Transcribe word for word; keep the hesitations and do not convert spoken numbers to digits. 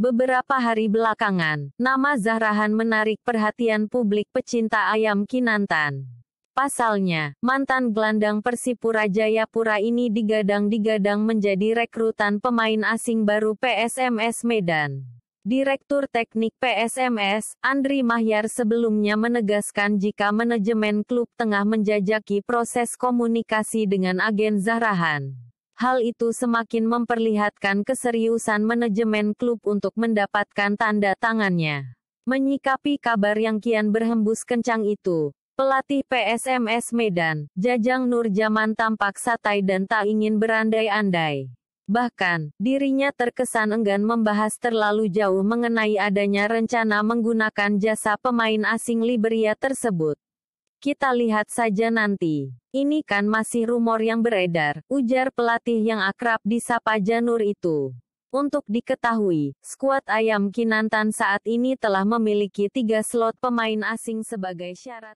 Beberapa hari belakangan, nama Zah Rahan menarik perhatian publik pecinta ayam Kinantan. Pasalnya, mantan gelandang Persipura Jayapura ini digadang-digadang menjadi rekrutan pemain asing baru P S M S Medan. Direktur Teknik P S M S, Andri Mahyar sebelumnya menegaskan jika manajemen klub tengah menjajaki proses komunikasi dengan agen Zah Rahan. Hal itu semakin memperlihatkan keseriusan manajemen klub untuk mendapatkan tanda tangannya. Menyikapi kabar yang kian berhembus kencang itu, pelatih P S M S Medan, Djadjang Nurdjaman tampak santai dan tak ingin berandai-andai. Bahkan, dirinya terkesan enggan membahas terlalu jauh mengenai adanya rencana menggunakan jasa pemain asing Liberia tersebut. "Kita lihat saja nanti. Ini kan masih rumor yang beredar," ujar pelatih yang akrab disapa Djanur itu. Untuk diketahui, skuad Ayam Kinantan saat ini telah memiliki tiga slot pemain asing sebagai syarat.